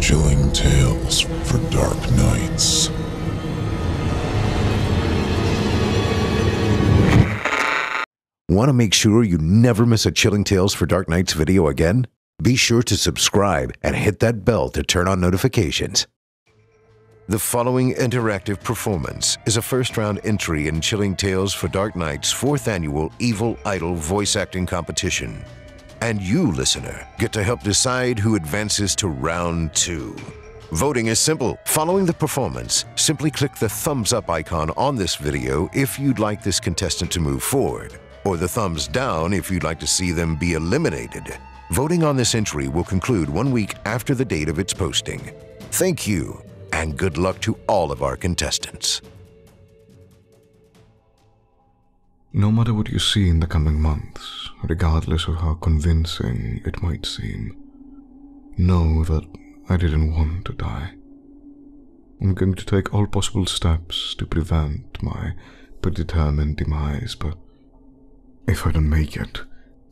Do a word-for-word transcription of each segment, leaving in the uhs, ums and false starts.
Chilling Tales for Dark Nights. Want to make sure you never miss a Chilling Tales for Dark Nights video again? Be sure to subscribe and hit that bell to turn on notifications. The following interactive performance is a first-round entry in Chilling Tales for Dark Nights' fourth annual Evil Idol Voice Acting Competition. And you, listener, get to help decide who advances to round two. Voting is simple. Following the performance, simply click the thumbs up icon on this video if you'd like this contestant to move forward, or the thumbs down if you'd like to see them be eliminated. Voting on this entry will conclude one week after the date of its posting. Thank you, and good luck to all of our contestants. No matter what you see in the coming months, regardless of how convincing it might seem, know that I didn't want to die. I'm going to take all possible steps to prevent my predetermined demise, but if I don't make it,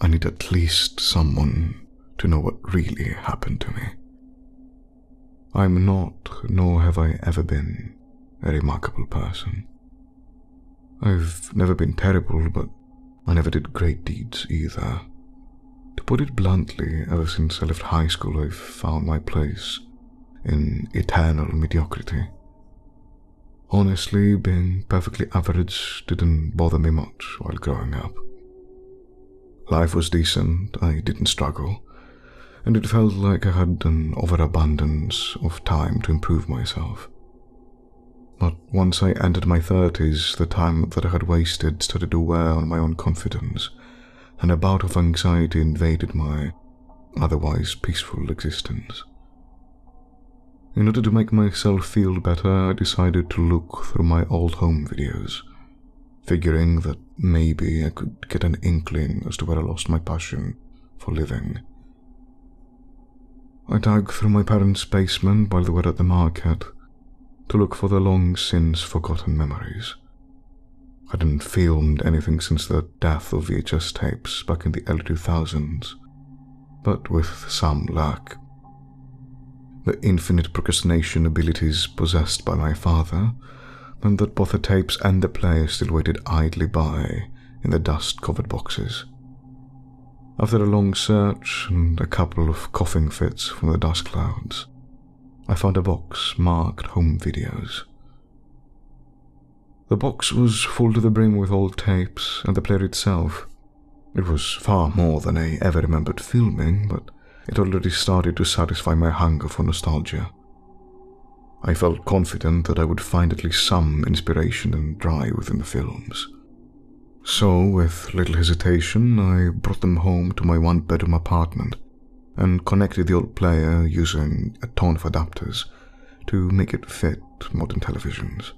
I need at least someone to know what really happened to me. I'm not, nor have I ever been, a remarkable person. I've never been terrible, but I never did great deeds either. To put it bluntly, ever since I left high school, I've found my place in eternal mediocrity. Honestly, being perfectly average didn't bother me much while growing up. Life was decent, I didn't struggle, and it felt like I had an overabundance of time to improve myself. But once I entered my thirties, the time that I had wasted started to wear on my own confidence, and a bout of anxiety invaded my otherwise peaceful existence. In order to make myself feel better, I decided to look through my old home videos, figuring that maybe I could get an inkling as to where I lost my passion for living. I dug through my parents' basement while they were at the market, to look for the long-since-forgotten memories. I hadn't filmed anything since the death of V H S tapes back in the early two thousands, but with some luck. The infinite procrastination abilities possessed by my father meant that both the tapes and the player still waited idly by in the dust-covered boxes. After a long search and a couple of coughing fits from the dust clouds, I found a box marked home videos. The box was full to the brim with old tapes and the player itself. It was far more than I ever remembered filming, but it already started to satisfy my hunger for nostalgia. I felt confident that I would find at least some inspiration and drive within the films. So, with little hesitation, I brought them home to my one-bedroom apartment and connected the old player using a ton of adapters to make it fit modern televisions.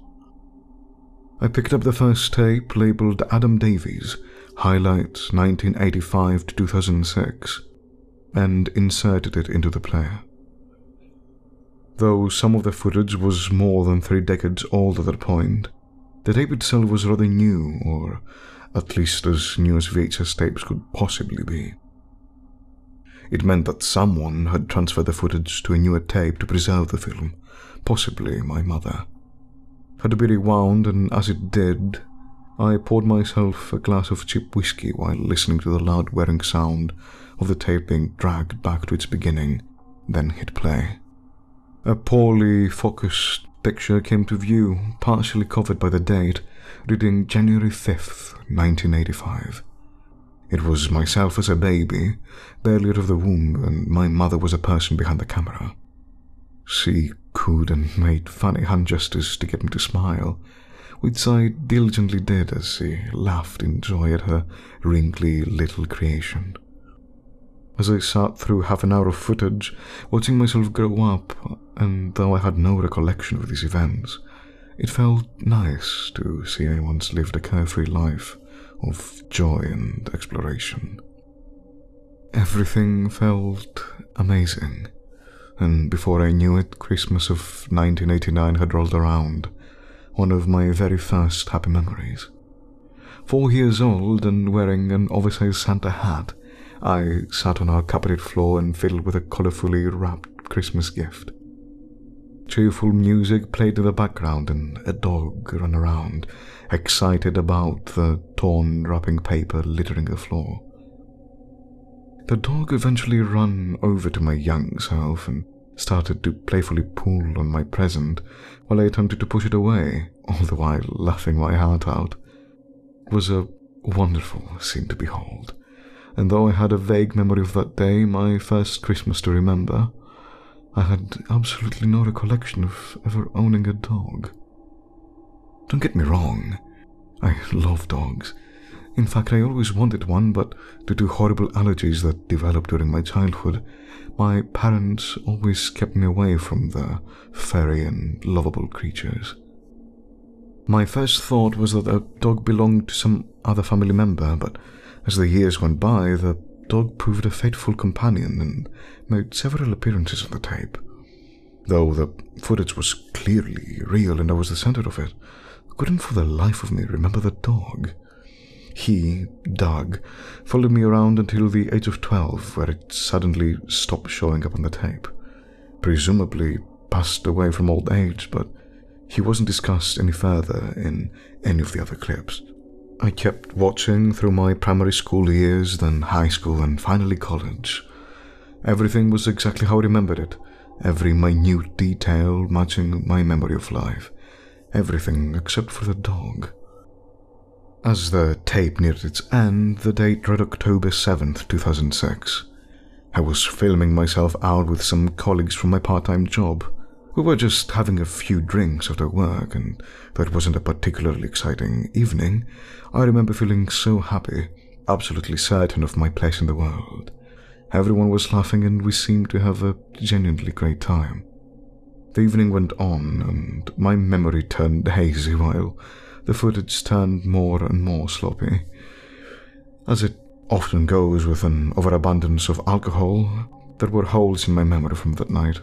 I picked up the first tape labelled Adam Davies, highlights nineteen eighty-five to two thousand six, and inserted it into the player. Though some of the footage was more than three decades old at that point, the tape itself was rather new, or at least as new as V H S tapes could possibly be. It meant that someone had transferred the footage to a newer tape to preserve the film, possibly my mother. It had to be rewound, and as it did, I poured myself a glass of cheap whiskey while listening to the loud whirring sound of the tape being dragged back to its beginning, then hit play. A poorly focused picture came to view, partially covered by the date, reading January fifth, nineteen eighty-five. It was myself as a baby, barely out of the womb, and my mother was a person behind the camera. She cooed and made funny hand gestures to get me to smile, which I diligently did as she laughed in joy at her wrinkly little creation. As I sat through half an hour of footage, watching myself grow up, and though I had no recollection of these events, it felt nice to see I once lived a carefree life of joy and exploration. Everything felt amazing, and before I knew it, Christmas of nineteen eighty-nine had rolled around, one of my very first happy memories. Four years old and wearing an oversized Santa hat, I sat on our carpeted floor and fiddled with a colorfully wrapped Christmas gift. Cheerful music played in the background and a dog ran around, excited about the torn wrapping paper littering the floor. The dog eventually ran over to my young self and started to playfully pull on my present while I attempted to push it away, all the while laughing my heart out. It was a wonderful scene to behold, and though I had a vague memory of that day, my first Christmas to remember, I had absolutely no recollection of ever owning a dog. Don't get me wrong, I love dogs. In fact, I always wanted one, but due to horrible allergies that developed during my childhood, my parents always kept me away from the furry and lovable creatures. My first thought was that a dog belonged to some other family member, but as the years went by, the dog proved a faithful companion and made several appearances on the tape. Though the footage was clearly real and I was the center of it, I couldn't for the life of me remember the dog. He, Doug, followed me around until the age of twelve, where it suddenly stopped showing up on the tape. Presumably passed away from old age, but he wasn't discussed any further in any of the other clips. I kept watching through my primary school years, then high school, and finally college. Everything was exactly how I remembered it, every minute detail matching my memory of life. Everything except for the dog. As the tape neared its end, the date read October seventh, two thousand six. I was filming myself out with some colleagues from my part-time job. We were just having a few drinks after work, and though it wasn't a particularly exciting evening, I remember feeling so happy, absolutely certain of my place in the world. Everyone was laughing and we seemed to have a genuinely great time. The evening went on and my memory turned hazy while the footage turned more and more sloppy. As it often goes with an overabundance of alcohol, there were holes in my memory from that night.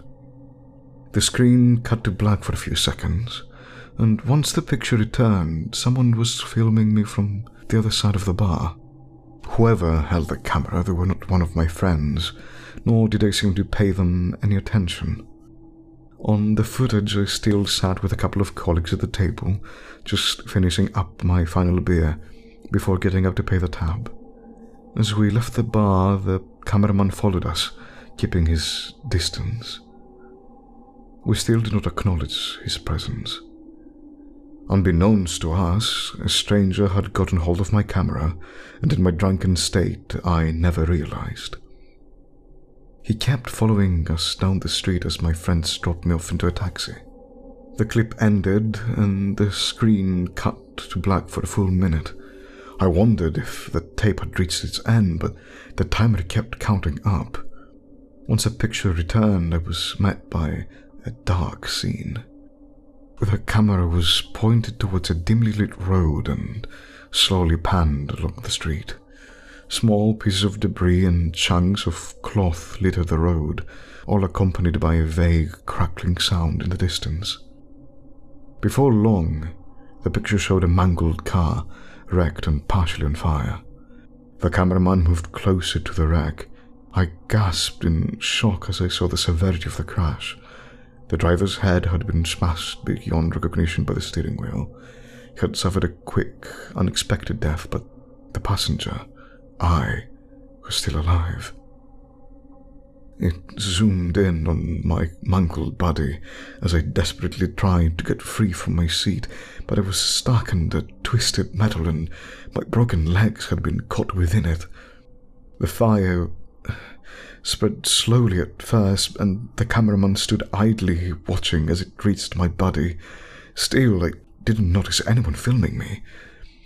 The screen cut to black for a few seconds, and once the picture returned, someone was filming me from the other side of the bar. Whoever held the camera, they were not one of my friends, nor did I seem to pay them any attention. On the footage, I still sat with a couple of colleagues at the table, just finishing up my final beer before getting up to pay the tab. As we left the bar, the cameraman followed us, keeping his distance. We still did not acknowledge his presence. Unbeknownst to us, a stranger had gotten hold of my camera, and in my drunken state, I never realized. He kept following us down the street as my friends dropped me off into a taxi. The clip ended and the screen cut to black for a full minute. I wondered if the tape had reached its end, but the timer kept counting up. Once the picture returned, I was met by a dark scene. The camera was pointed towards a dimly lit road and slowly panned along the street. Small pieces of debris and chunks of cloth littered the road, all accompanied by a vague crackling sound in the distance. Before long, the picture showed a mangled car, wrecked and partially on fire. The cameraman moved closer to the wreck. I gasped in shock as I saw the severity of the crash. The driver's head had been smashed beyond recognition by the steering wheel. He had suffered a quick, unexpected death, but the passenger, I was still alive. It zoomed in on my mangled body as I desperately tried to get free from my seat, but I was stuck in the twisted metal and my broken legs had been caught within it. The fire spread slowly at first, and the cameraman stood idly watching as it reached my body. Still, I didn't notice anyone filming me.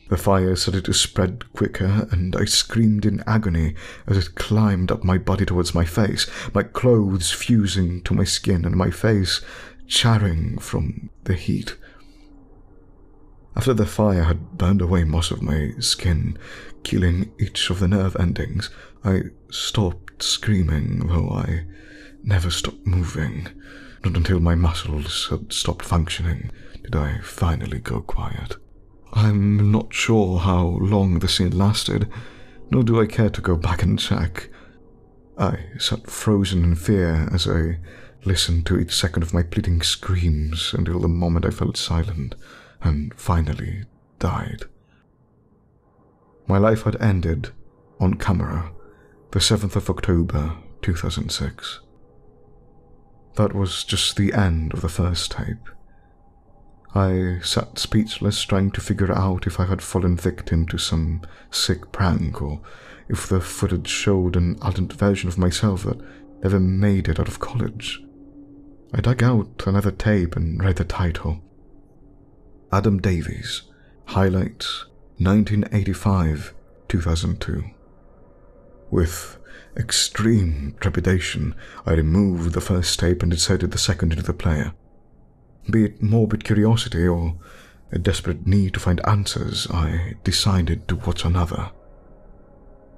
The fire started to spread quicker, and I screamed in agony as it climbed up my body towards my face, my clothes fusing to my skin and my face charring from the heat. After the fire had burned away most of my skin, killing each of the nerve endings, I stopped screaming, though I never stopped moving. Not until my muscles had stopped functioning did I finally go quiet. I'm not sure how long the scene lasted, nor do I care to go back and check. I sat frozen in fear as I listened to each second of my pleading screams until the moment I fell silent and finally died. My life had ended on camera the seventh of October two thousand six. That was just the end of the first tape. I sat speechless, trying to figure out if I had fallen victim to some sick prank or if the footage showed an alternate version of myself that never made it out of college. I dug out another tape and read the title. Adam Davies, Highlights, nineteen eighty-five to two thousand two. With extreme trepidation, I removed the first tape and inserted the second into the player. Be it morbid curiosity or a desperate need to find answers, I decided to watch another.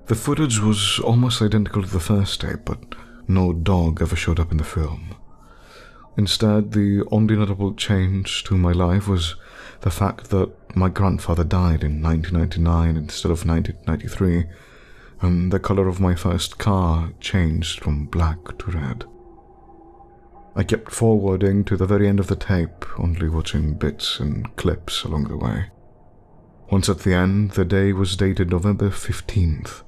The footage was almost identical to the first tape, but no dog ever showed up in the film. Instead, the only notable change to my life was the fact that my grandfather died in nineteen ninety-nine instead of nineteen ninety-three, and the color of my first car changed from black to red. I kept forwarding to the very end of the tape, only watching bits and clips along the way. Once at the end, the day was dated November fifteenth,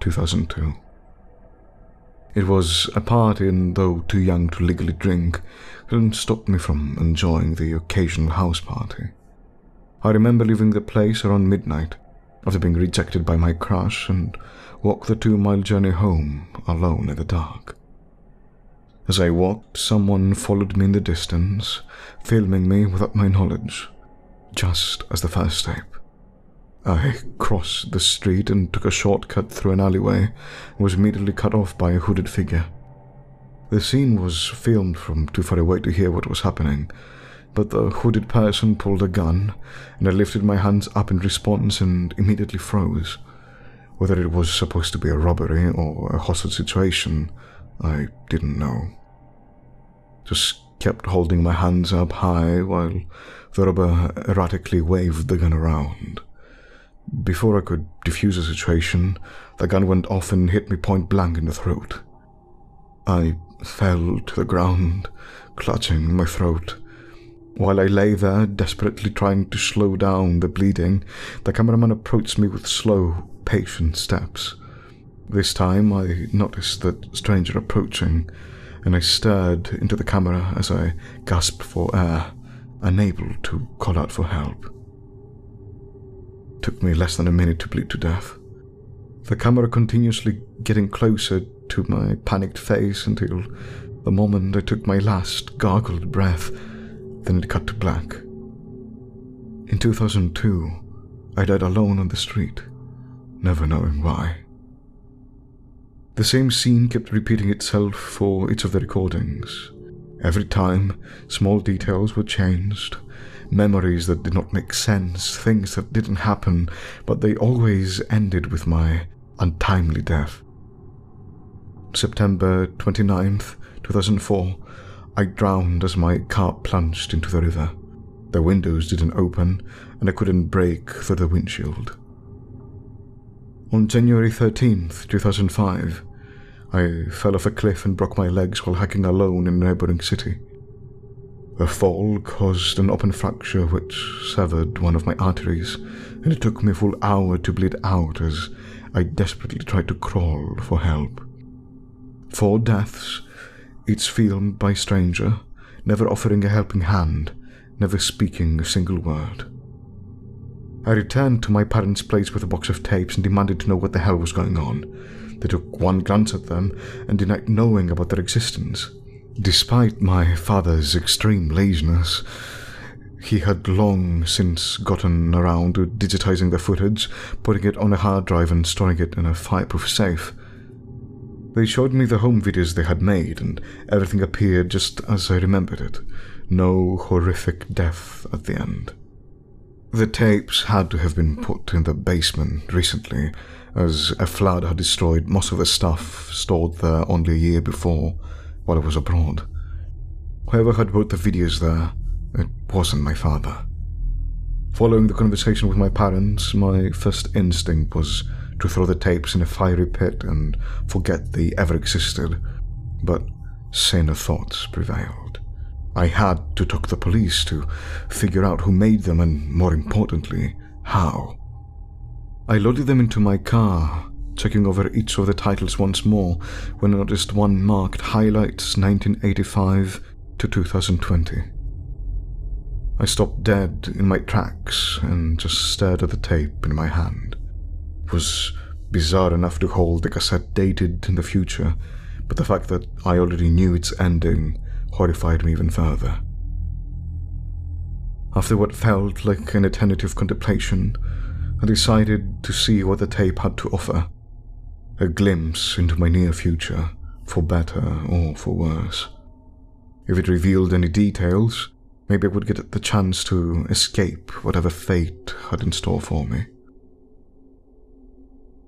two thousand two. It was a party, and though too young to legally drink, didn't stop me from enjoying the occasional house party. I remember leaving the place around midnight, after being rejected by my crush, and walked the two-mile journey home, alone in the dark. As I walked, someone followed me in the distance, filming me without my knowledge, just as the first tape. I crossed the street and took a shortcut through an alleyway and was immediately cut off by a hooded figure. The scene was filmed from too far away to hear what was happening, but the hooded person pulled a gun, and I lifted my hands up in response and immediately froze. Whether it was supposed to be a robbery or a hostage situation, I didn't know. Just kept holding my hands up high while the robber erratically waved the gun around. Before I could defuse the situation, the gun went off and hit me point blank in the throat. I fell to the ground, clutching my throat. While I lay there, desperately trying to slow down the bleeding, the cameraman approached me with slow, patient steps. This time, I noticed the stranger approaching, and I stared into the camera as I gasped for air, unable to call out for help. It took me less than a minute to bleed to death. The camera continuously getting closer to my panicked face until the moment I took my last gargled breath, then it cut to black. In two thousand two, I died alone on the street, never knowing why. The same scene kept repeating itself for each of the recordings. Every time, small details were changed, memories that did not make sense, things that didn't happen, but they always ended with my untimely death. September twenty-ninth, two thousand four, I drowned as my car plunged into the river. The windows didn't open, and I couldn't break through the windshield. On January thirteenth, two thousand five, I fell off a cliff and broke my legs while hiking alone in a neighboring city. The fall caused an open fracture which severed one of my arteries, and it took me a full hour to bleed out as I desperately tried to crawl for help. Four deaths, each filmed by a stranger, never offering a helping hand, never speaking a single word. I returned to my parents' place with a box of tapes and demanded to know what the hell was going on. They took one glance at them and denied knowing about their existence. Despite my father's extreme laziness, he had long since gotten around to digitizing the footage, putting it on a hard drive and storing it in a fireproof safe. They showed me the home videos they had made, and everything appeared just as I remembered it. No horrific death at the end. The tapes had to have been put in the basement recently, as a flood had destroyed most of the stuff stored there only a year before, while I was abroad. Whoever had put the videos there, it wasn't my father. Following the conversation with my parents, my first instinct was to throw the tapes in a fiery pit and forget they ever existed, but saner thoughts prevailed. I had to talk to the police to figure out who made them and, more importantly, how. I loaded them into my car, checking over each of the titles once more when I noticed one marked Highlights nineteen eighty-five to two thousand twenty. I stopped dead in my tracks and just stared at the tape in my hand. It was bizarre enough to hold the cassette dated in the future, but the fact that I already knew its ending horrified me even further. After what felt like an eternity of contemplation, I decided to see what the tape had to offer. A glimpse into my near future, for better or for worse. If it revealed any details, maybe I would get the chance to escape whatever fate had in store for me.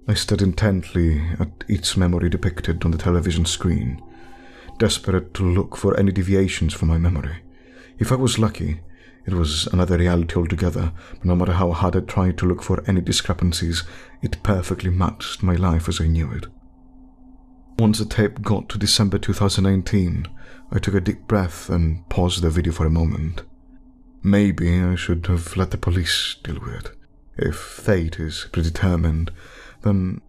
I stared intently at each memory depicted on the television screen, desperate to look for any deviations from my memory. If I was lucky, it was another reality altogether, but no matter how hard I tried to look for any discrepancies, it perfectly matched my life as I knew it. Once the tape got to December two thousand nineteen, I took a deep breath and paused the video for a moment. Maybe I should have let the police deal with it. If fate is predetermined, then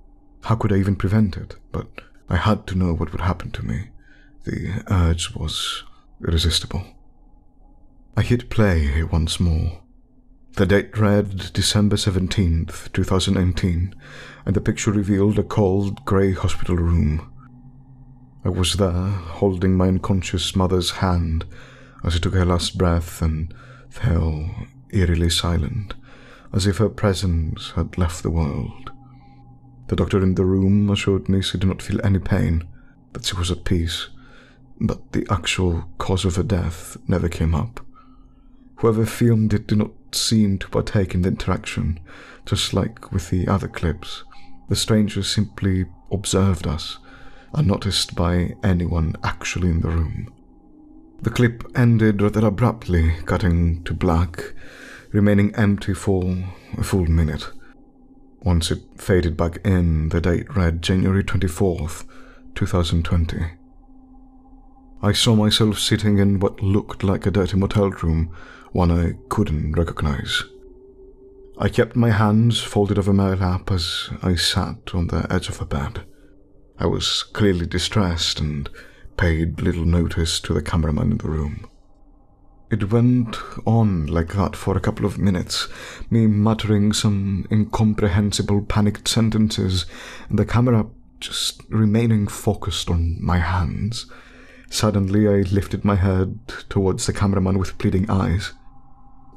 how could I even prevent it? But I had to know what would happen to me. The urge was irresistible. I hit play once more. The date read December seventeenth, two thousand nineteen, and the picture revealed a cold, grey hospital room. I was there, holding my unconscious mother's hand as she took her last breath and fell eerily silent, as if her presence had left the world. The doctor in the room assured me she did not feel any pain, that she was at peace, but the actual cause of her death never came up. Whoever filmed it did not seem to partake in the interaction, just like with the other clips. The stranger simply observed us, unnoticed by anyone actually in the room. The clip ended rather abruptly, cutting to black, remaining empty for a full minute. Once it faded back in, the date read January twenty-fourth, two thousand twenty. I saw myself sitting in what looked like a dirty motel room, one I couldn't recognize. I kept my hands folded over my lap as I sat on the edge of the bed. I was clearly distressed and paid little notice to the cameraman in the room. It went on like that for a couple of minutes, me muttering some incomprehensible panicked sentences, and the camera just remaining focused on my hands. Suddenly, I lifted my head towards the cameraman with pleading eyes.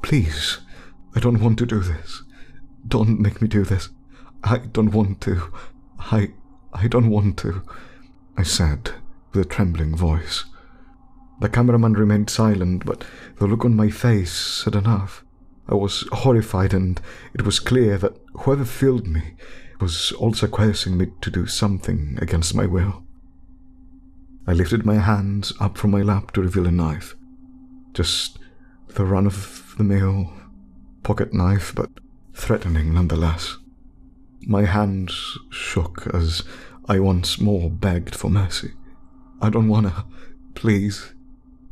Please, I don't want to do this. Don't make me do this. I don't want to. I, I don't want to, I said with a trembling voice. The cameraman remained silent, but the look on my face said enough. I was horrified, and it was clear that whoever filmed me was also coercing me to do something against my will. I lifted my hands up from my lap to reveal a knife. Just the run-of-the-mill pocket knife, but threatening nonetheless. My hands shook as I once more begged for mercy. I don't wanna. Please,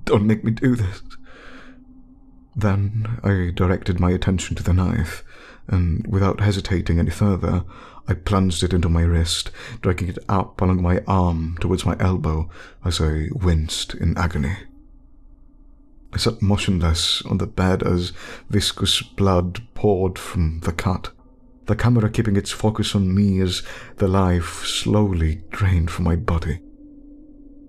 don't make me do this. Then I directed my attention to the knife, and without hesitating any further, I plunged it into my wrist, dragging it up along my arm towards my elbow as I winced in agony. I sat motionless on the bed as viscous blood poured from the cut, the camera keeping its focus on me as the life slowly drained from my body.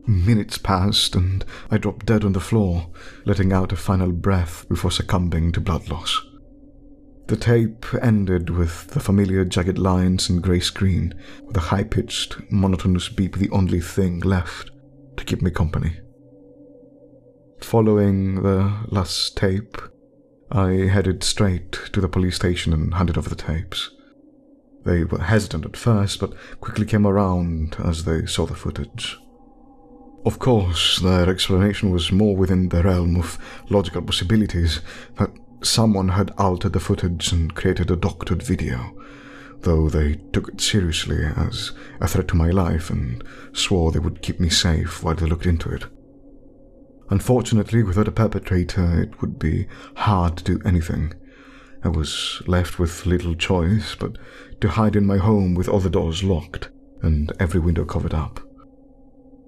Minutes passed and I dropped dead on the floor, letting out a final breath before succumbing to blood loss. The tape ended with the familiar jagged lines and grey screen, with a high-pitched, monotonous beep the only thing left to keep me company. Following the last tape, I headed straight to the police station and handed over the tapes. They were hesitant at first, but quickly came around as they saw the footage. Of course, their explanation was more within the realm of logical possibilities, that someone had altered the footage and created a doctored video, though they took it seriously as a threat to my life and swore they would keep me safe while they looked into it. Unfortunately, without a perpetrator, it would be hard to do anything. I was left with little choice but to hide in my home with all the doors locked and every window covered up.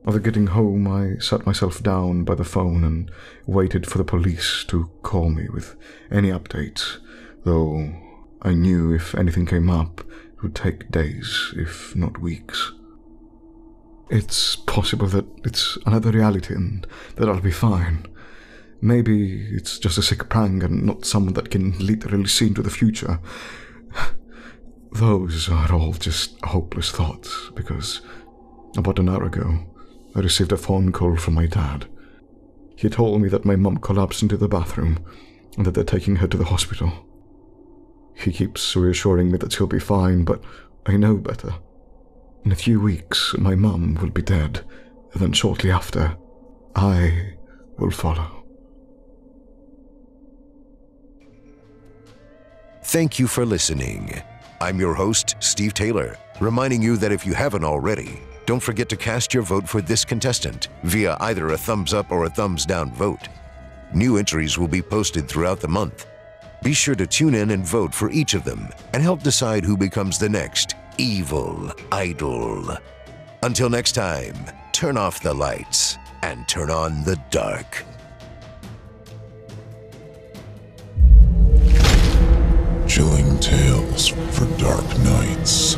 After getting home, I sat myself down by the phone and waited for the police to call me with any updates, though I knew if anything came up, it would take days, if not weeks. It's possible that it's another reality and that I'll be fine. Maybe it's just a sick prank and not someone that can literally see into the future. Those are all just hopeless thoughts, because about an hour ago, I received a phone call from my dad. He told me that my mum collapsed into the bathroom and that they're taking her to the hospital. He keeps reassuring me that she'll be fine, but I know better. In a few weeks, my mum will be dead, and then shortly after, I will follow. Thank you for listening. I'm your host, Steve Taylor, reminding you that if you haven't already, don't forget to cast your vote for this contestant via either a thumbs up or a thumbs down vote. New entries will be posted throughout the month. Be sure to tune in and vote for each of them and help decide who becomes the next Evil Idol. Until next time, turn off the lights and turn on the dark. Chilling Tales for Dark Nights.